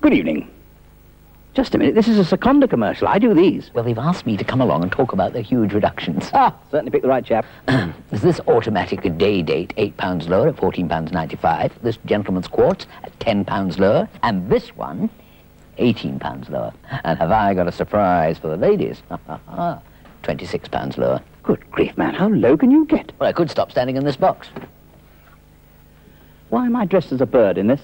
Good evening. Just a minute, this is a Sekonda commercial. I do these. Well, they've asked me to come along and talk about the huge reductions. Ah, certainly picked the right chap. There's this automatic day date, £8 lower at £14.95. This gentleman's quartz at £10 lower. And this one, £18 lower. And have I got a surprise for the ladies? £26 lower. Good grief, man, how low can you get? Well, I could stop standing in this box. Why am I dressed as a bird in this?